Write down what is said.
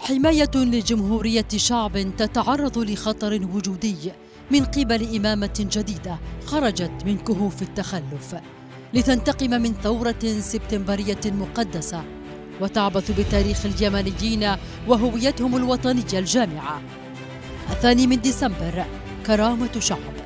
حماية لجمهورية شعب تتعرض لخطر وجودي من قبل إمامة جديدة خرجت من كهوف التخلف لتنتقم من ثورة سبتمبرية مقدسة وتعبث بتاريخ اليمنيين وهويتهم الوطنية الجامعة. 2 ديسمبر، كرامة شعب.